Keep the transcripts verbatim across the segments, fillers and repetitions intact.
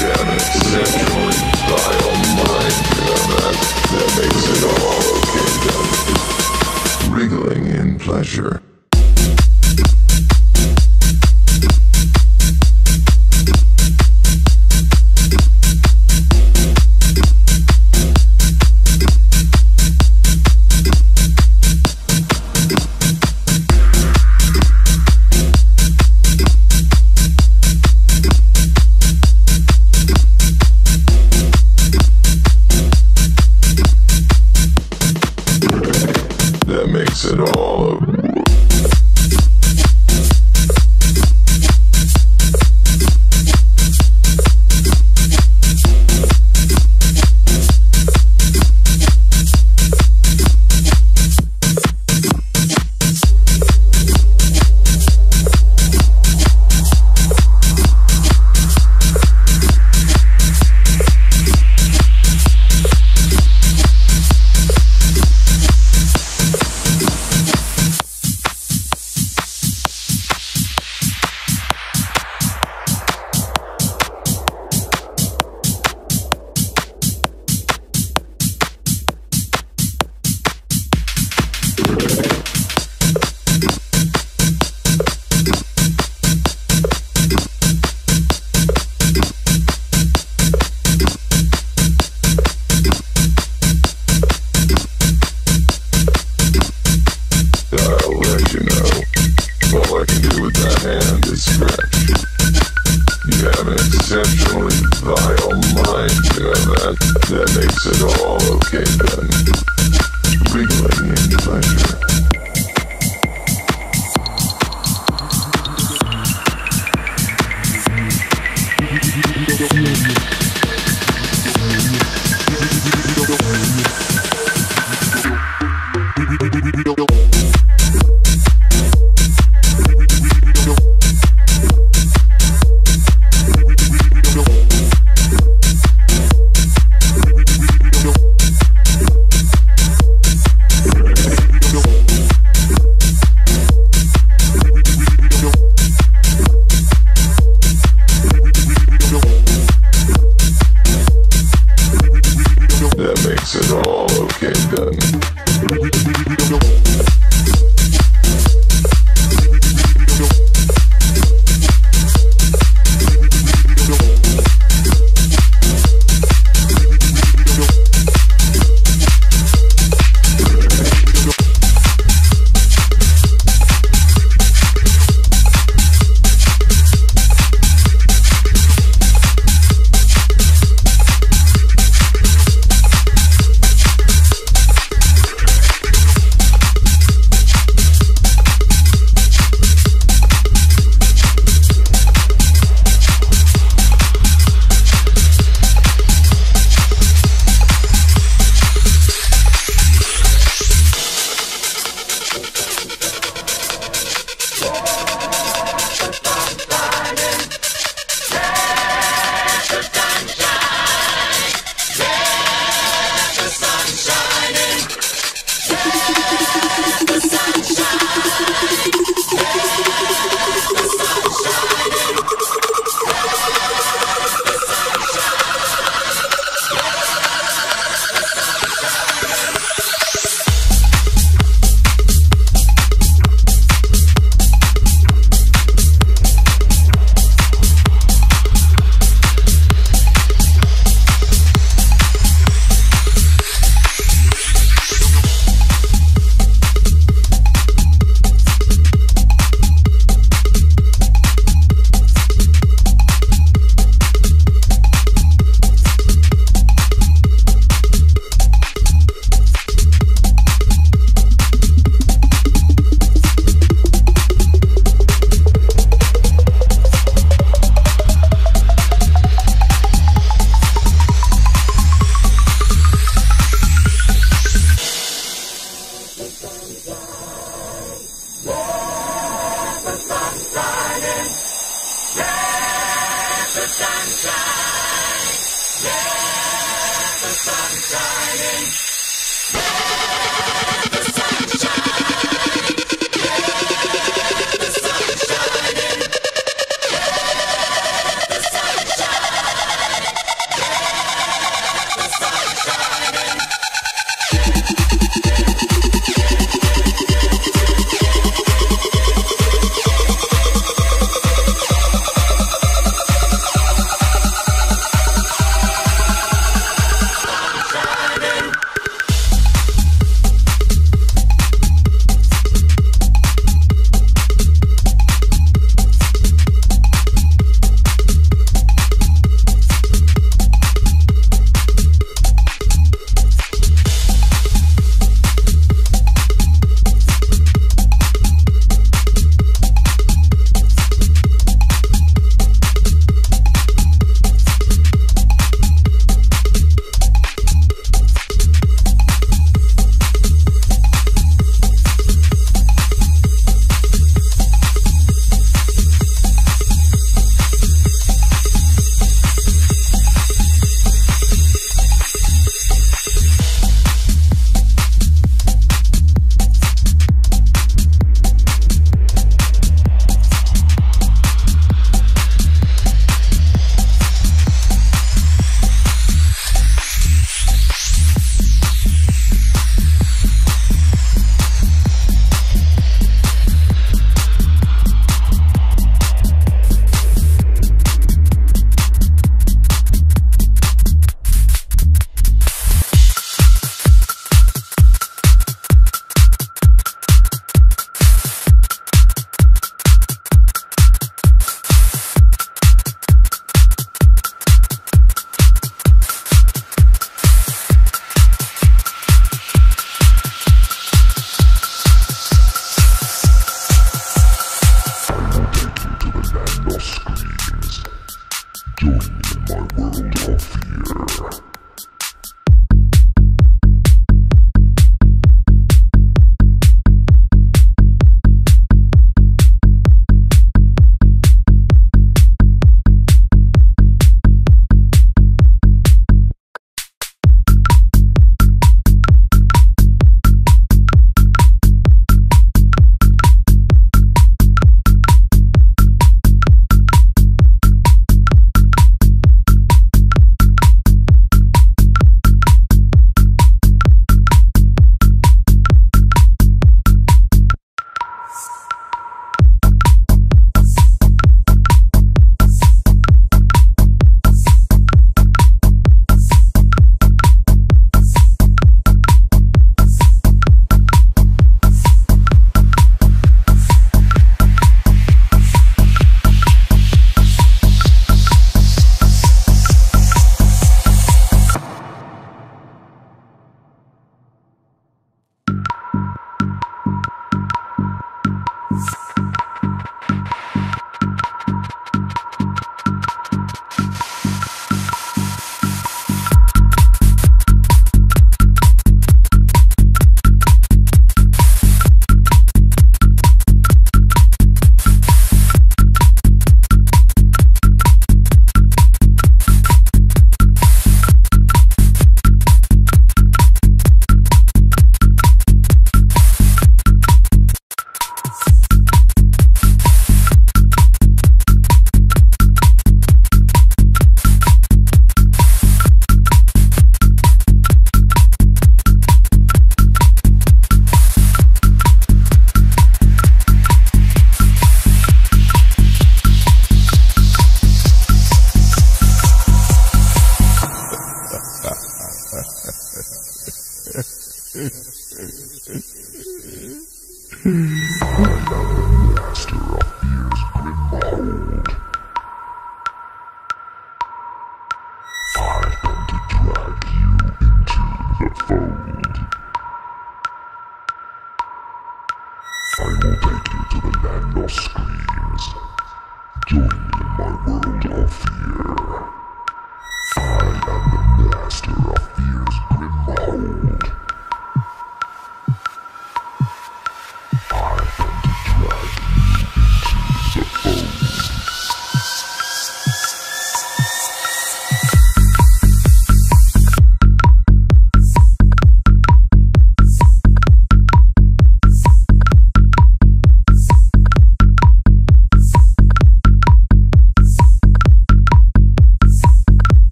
damn it, naturally die, oh my damn it, that makes it all okay, damn it. Wriggling in pleasure. It all over.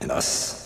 and us.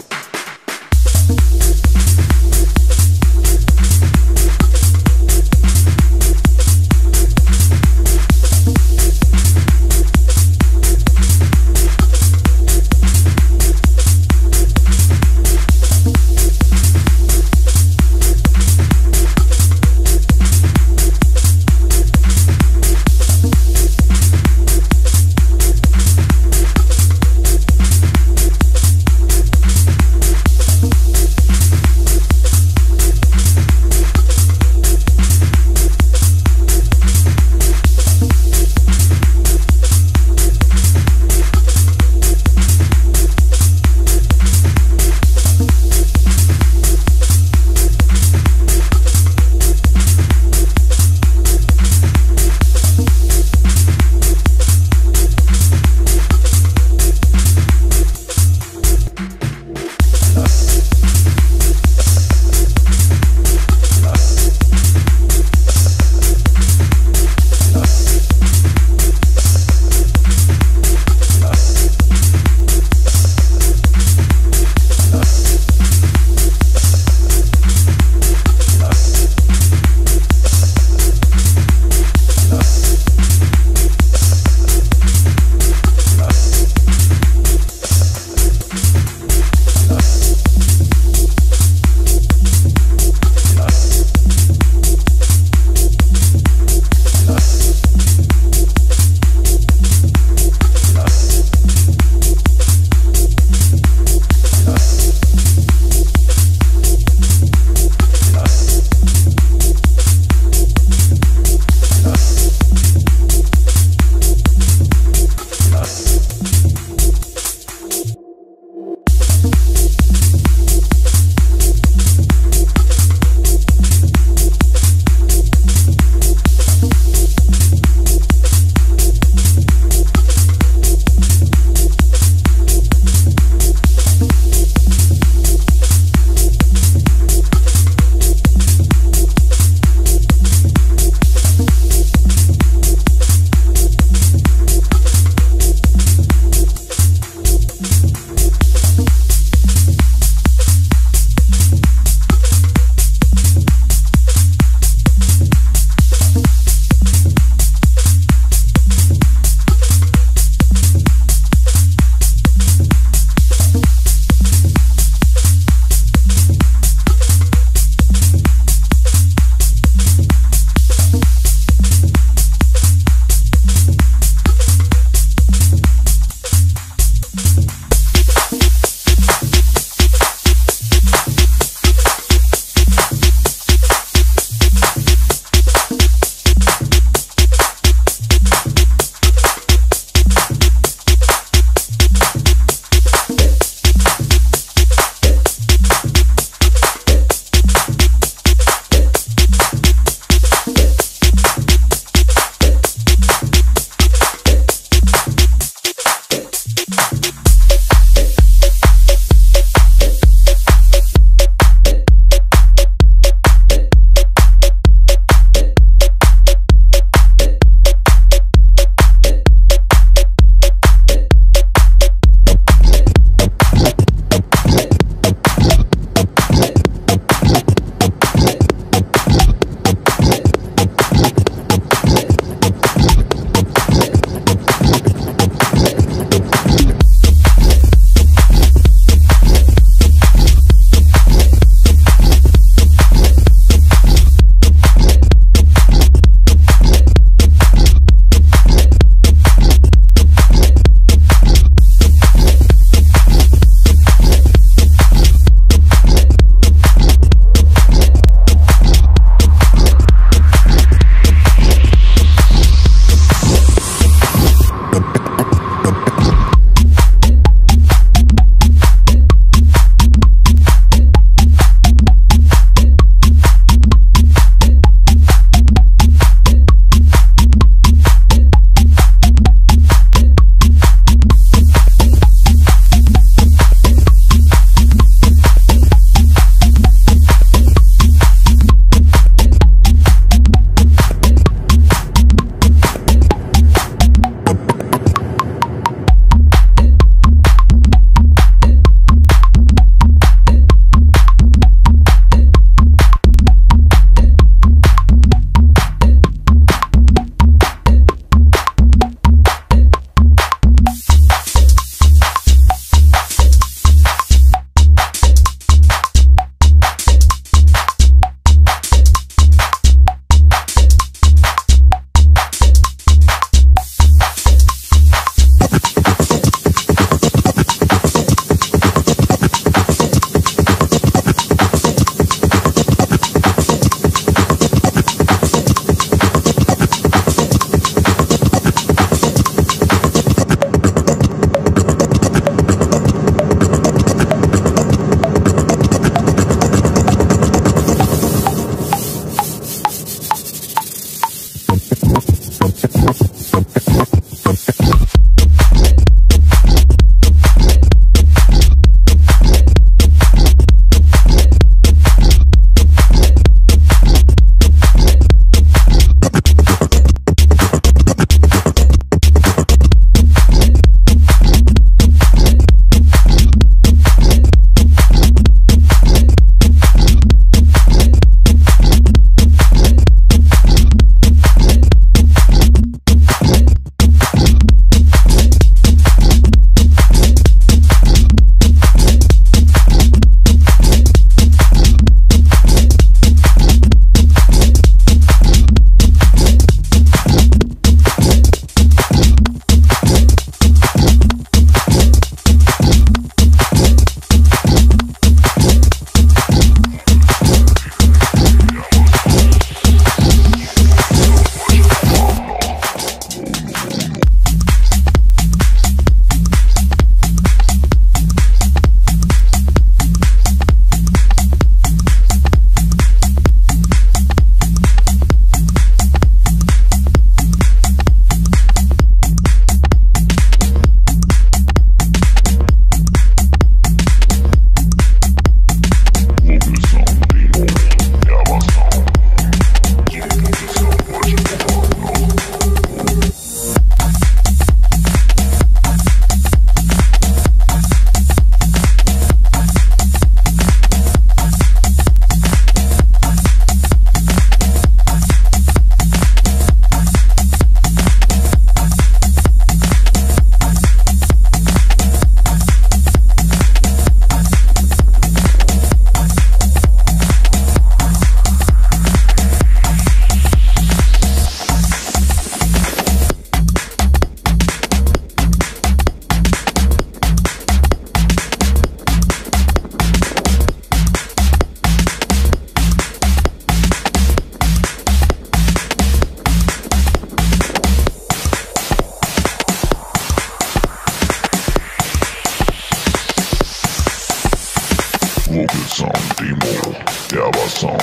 Sound Demo, der war Sound.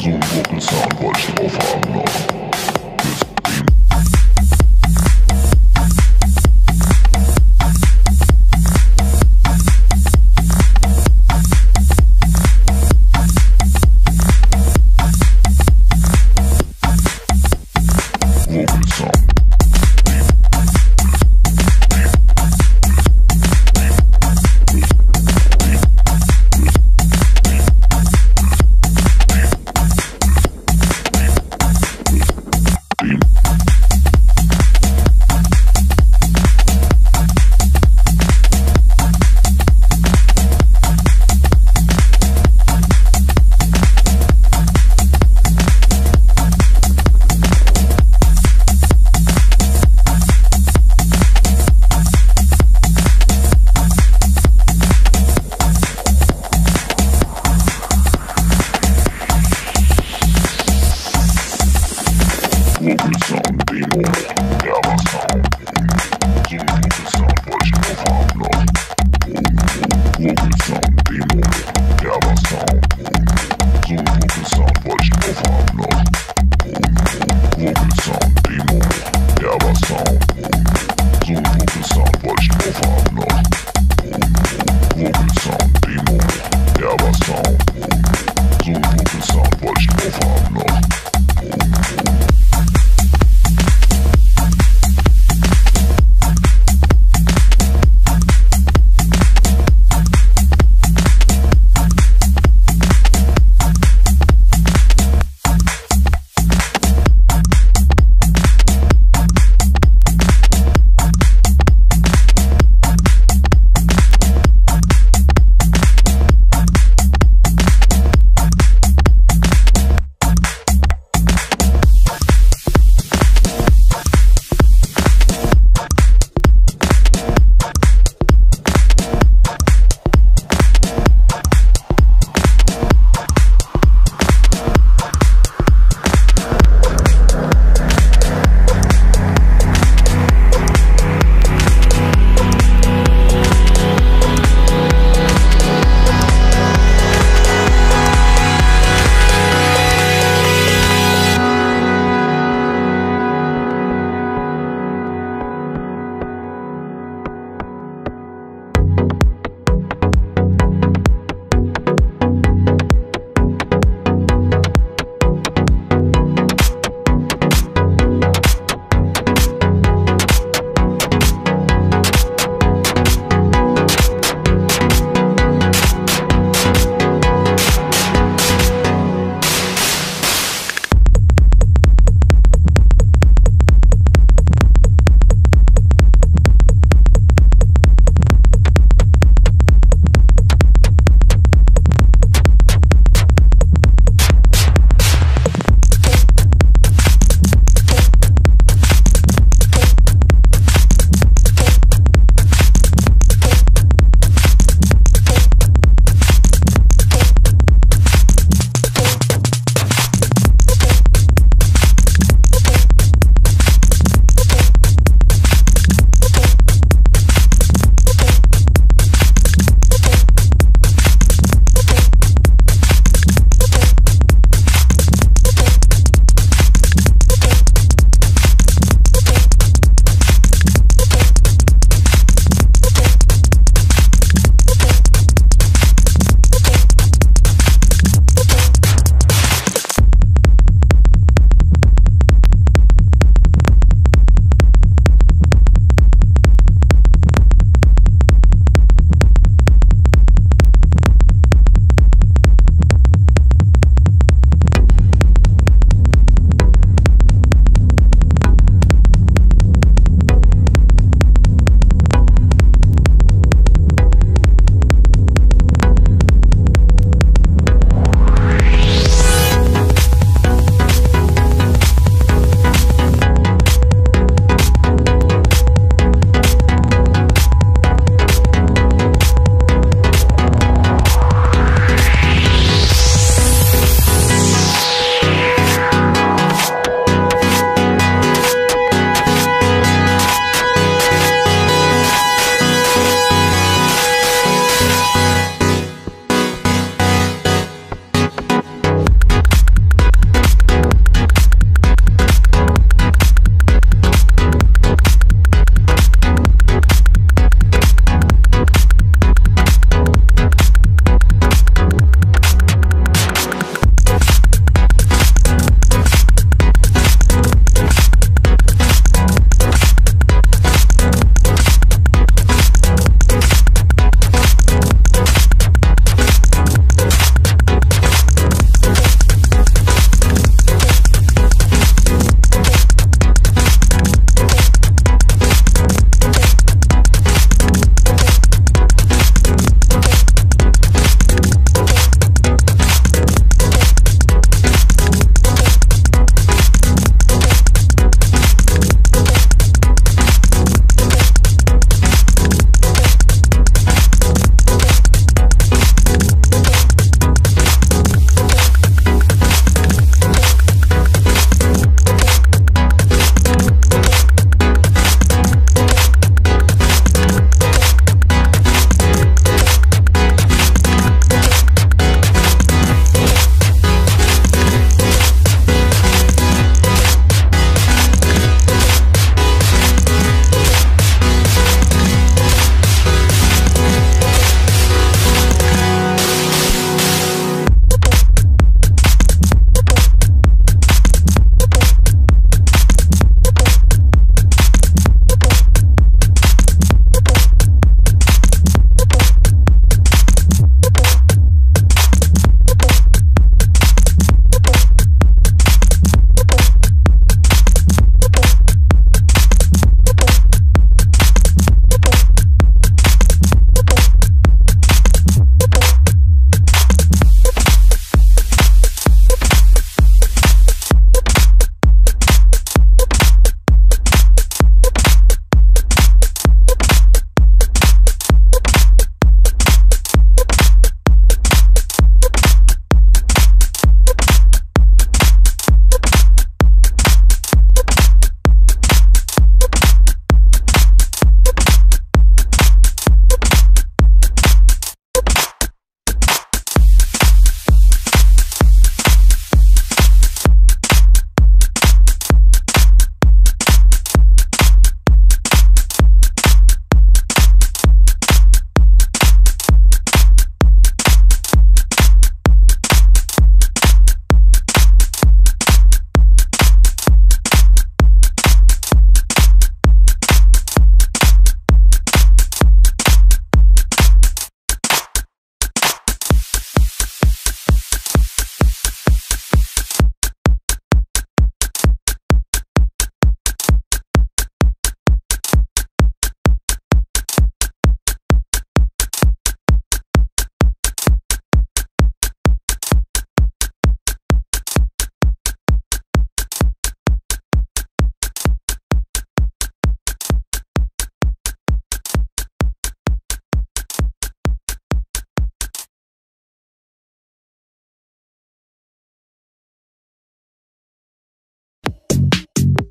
So einen Gurken-Sound wollte ich drauf haben noch.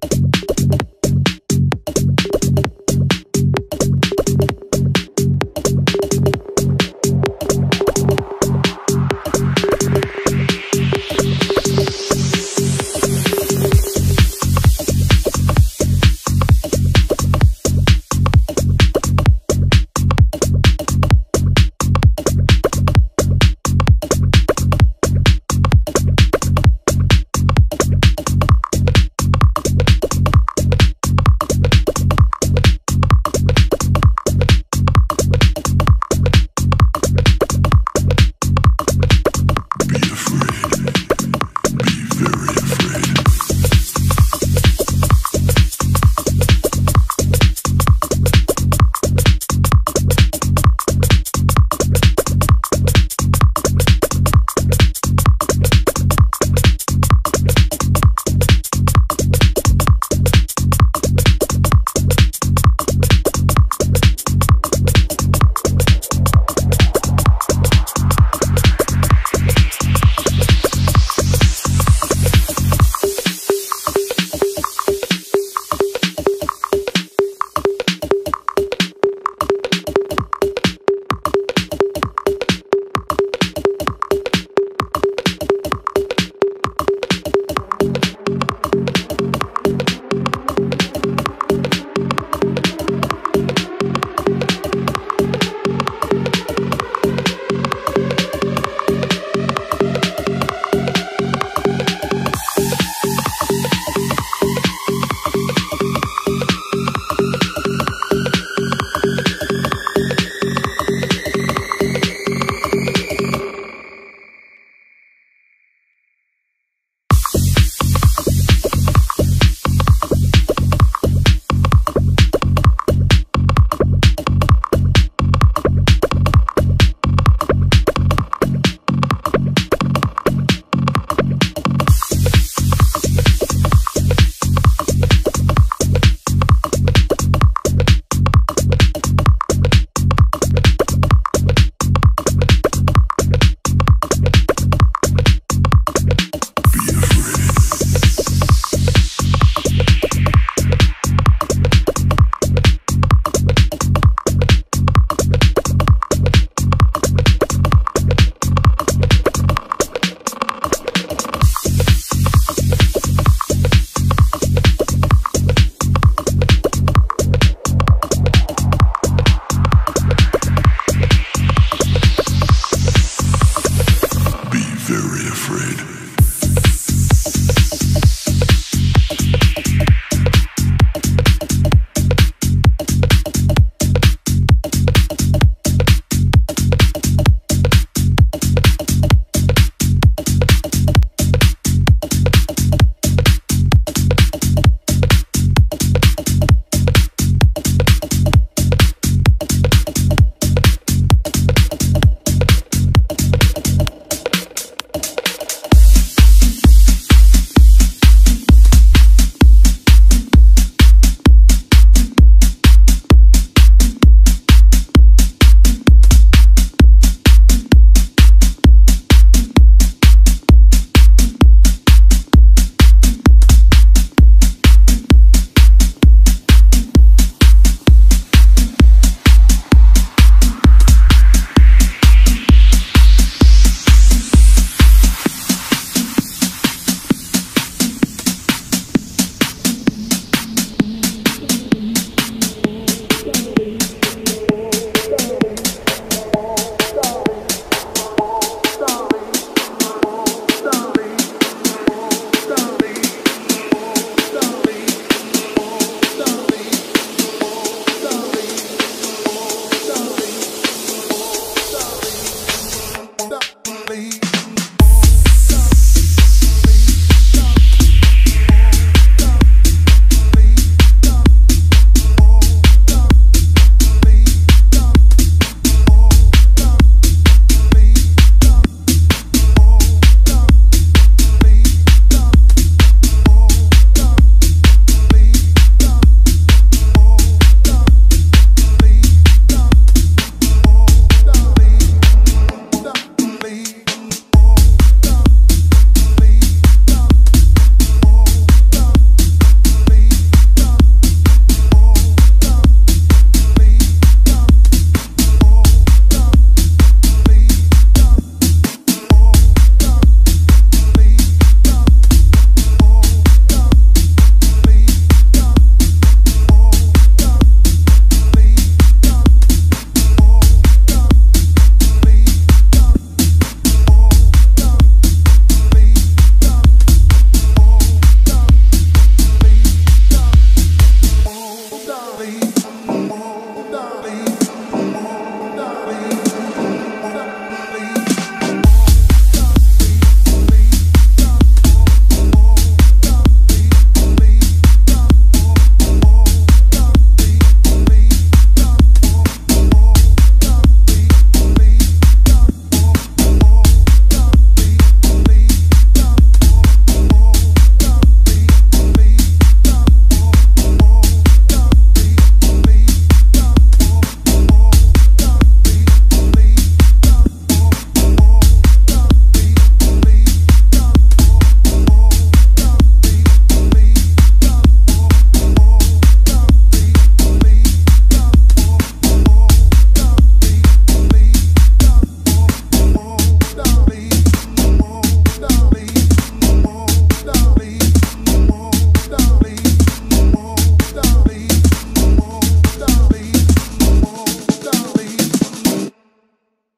You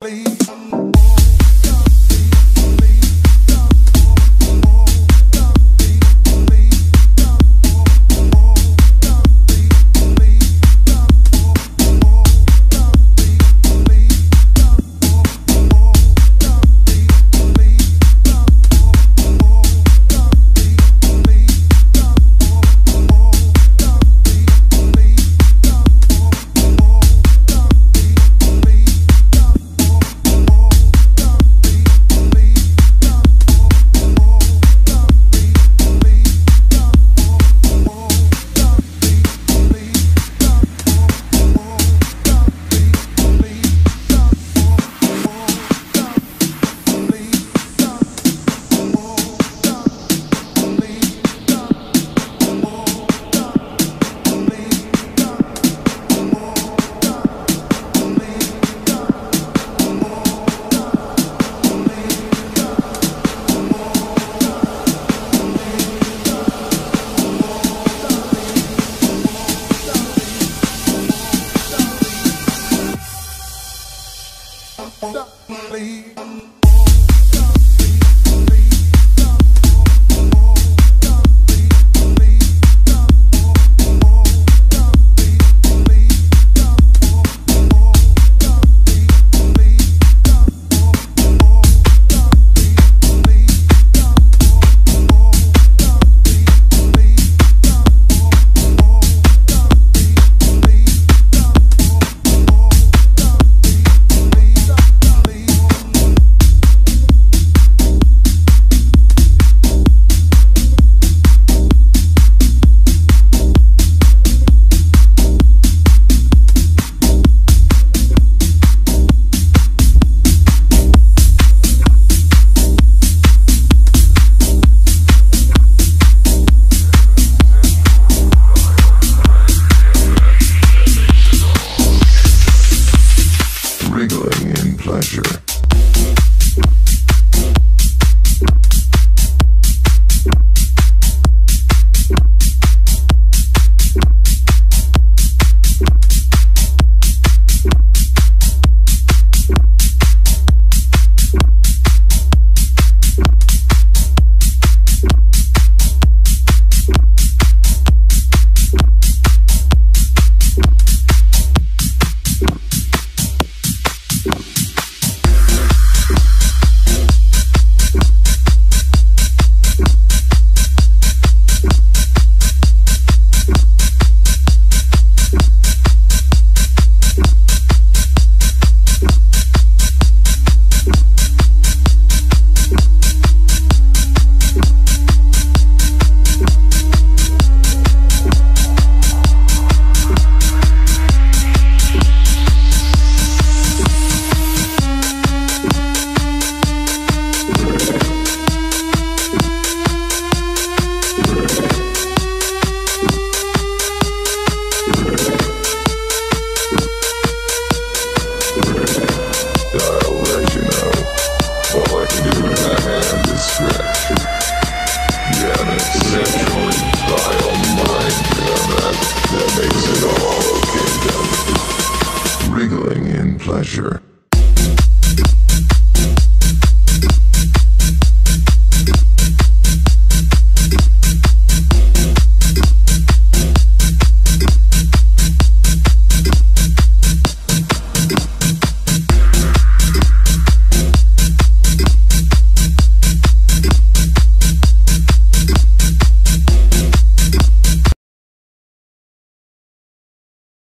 Please. Pleasure. Pleasure.